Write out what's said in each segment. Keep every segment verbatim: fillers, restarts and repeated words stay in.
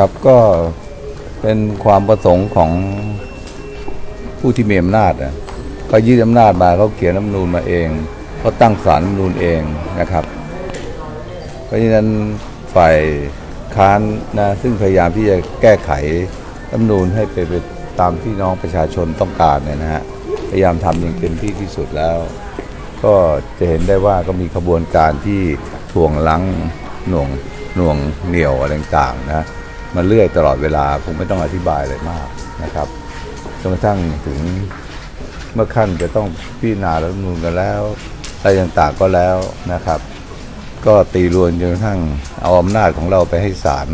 ครับก็เป็นความประสงค์ของผู้ที่มีอำนาจนะเขายึดอำนาจมาเขาเขียนรัฐธรรมนูญมาเองเขาตั้งศาลรัฐธรรมนูญเองนะครับเพราะฉะนั้นฝ่ายค้านนะซึ่งพยายามที่จะแก้ไขรัฐธรรมนูญให้เป็นไปตามที่น้องประชาชนต้องการเนี่ยนะฮะพยายามทำอย่างเต็มที่ที่สุดแล้วก็จะเห็นได้ว่าก็มีขบวนการที่ถ่วงลังหน่วงหน่วงเหนี่ยวอะไรต่างๆนะมาเรื่อยตลอดเวลาคงไม่ต้องอธิบายอะไรมากนะครับจนกระทั่งถึงเมื่อขั้นจะต้องพิจารณารัฐธรรมนูญกันแล้วอะไรต่างๆก็แล้วนะครับก็ตีรวนจนกระทั่งเอาอำนาจของเราไปให้ศาล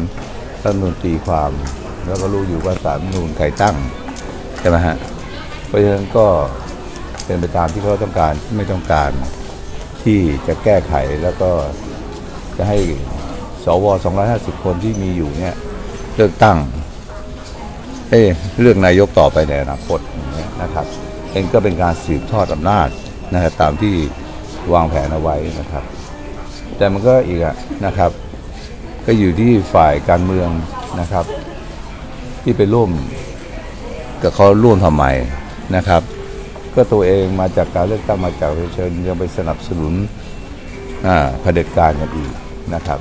รัฐธรรมนูญตีความแล้วก็รู้อยู่ว่าศาลรัฐธรรมนูญใครตั้งใช่ไหมฮะเพราะฉะนั้นก็เป็นไปตามที่เขาต้องการไม่ต้องการที่จะแก้ไขแล้วก็จะให้สวสองร้อยห้าสิบคนที่มีอยู่เนี่ยเลือกตั้งเอ้เลือกนายกต่อไปในอนาคตนะครับเองก็เป็นการสืบทอดอำนาจนะครับตามที่วางแผนเอาไว้นะครับแต่มันก็อีกอะนะครับก็อยู่ที่ฝ่ายการเมืองนะครับที่ไปร่วมกับเขาร่วมทำไมนะครับก็ตัวเองมาจากการเลือกตั้งมาจากประชาชนยังไปสนับสนุนเผด็จการกันอีกนะครับ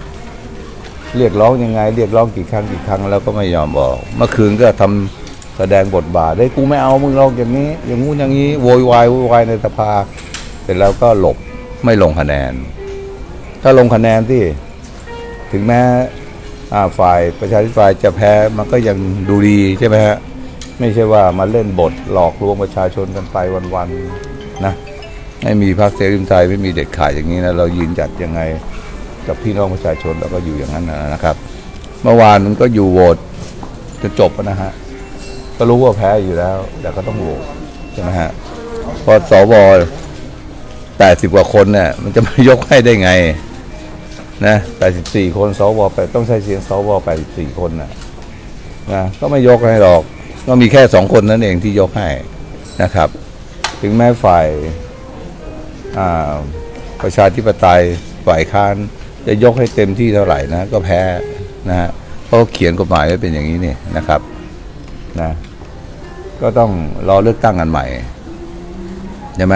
เรียกร้องยังไงเรียกร้องกี่ครั้งกี่ครั้งแล้วก็ไม่ยอมบอกเมื่อคืนก็ทำแสดงบทบาทได้กูไม่เอามึงลองอย่างนี้อย่างงู้นอย่างนี้โวยวายโวยวายในสภาเสร็จแล้วก็หลบไม่ลงคะแนนถ้าลงคะแนนที่ถึงแม้ฝ่ายประชาธิปไตยจะแพ้มันก็ยังดูดีใช่ไหมฮะไม่ใช่ว่ามาเล่นบทหลอกลวงประชาชนกันไปวันๆนะไม่มีพรรคเสรีไทยไม่มีเด็ดขาดอย่างนี้นะเรายืนหยัดยังไงกับพี่น้องประชาชนแล้วก็อยู่อย่างนั้นนะครับเมื่อวานมันก็อยู่โหวตจนจบนะฮะก็รู้ว่าแพ้อยู่แล้วแต่ก็ต้องโหวตใช่ไหมฮะพอสวแปดสิบกว่าคนเนี่ยมันจะมายกให้ได้ไงนะแปดสิบสี่คนสวไปต้องใช้เสียงสวแปดสิบสี่คนนะนะก็ไม่ยกให้หรอกก็มีแค่สองคนนั่นเองที่ยกให้นะครับถึงแม้ฝ่ายประชาธิปไตยฝ่ายค้านจะยกให้เต็มที่เท่าไหร่นะก็แพ้นะฮะเพราะเขียนกฎหมายไว้เป็นอย่างนี้นี่นะครับนะก็ต้องรอเลือกตั้งกันใหม่ใช่ไหม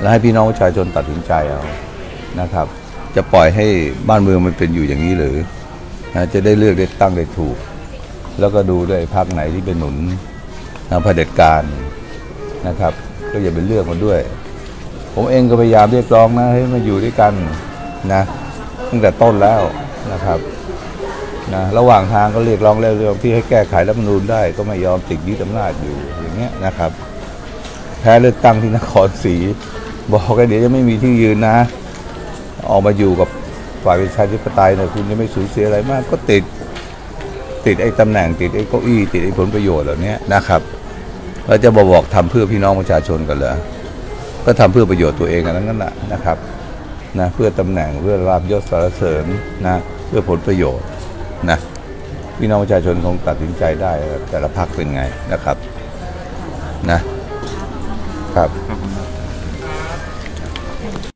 แล้วให้พี่น้องประชาชนตัดสินใจเอานะครับจะปล่อยให้บ้านเมืองมันเป็นอยู่อย่างนี้หรือนะจะได้เลือกได้ตั้งได้ถูกแล้วก็ดูด้วยพรรคไหนที่เป็นหนุนเผด็จการนะครับก็อย่าเป็นเลือกมันด้วยผมเองก็พยายามเรียกร้องนะให้มาอยู่ด้วยกันนะตั้งแต่ต้นแล้วนะครับนะระหว่างทางก็เรียกร้องเรื่องที่ให้แก้ไขรัฐธรรมนูญได้ก็ไม่ยอมติดยึดอำนาจอยู่อย่างเงี้ยนะครับแพ้เลือกตั้งที่นครศรีบอกกันเดี๋ยวจะไม่มีที่ยืนนะออกมาอยู่กับฝ่ายประชาธิปไตยเนี่ยคุณจะไม่สูญเสียอะไรมากก็ติดติดไอ้ตำแหน่งติดไอ้เก้าอี้ติดไอ้ผลประโยชน์เหล่านี้นะครับเราจะบอกบอกทำเพื่อพี่น้องประชาชนกันเหรอก็ทำเพื่อประโยชน์ตัวเองกันนั่นแหละนะครับนะเพื่อตำแหน่งเพื่อลาภยศสรรเสริญนะเพื่อผลประโยชน์นะพี่น้องประชาชนคงตัดสินใจได้แต่ละพรรคเป็นไงนะครับนะครับ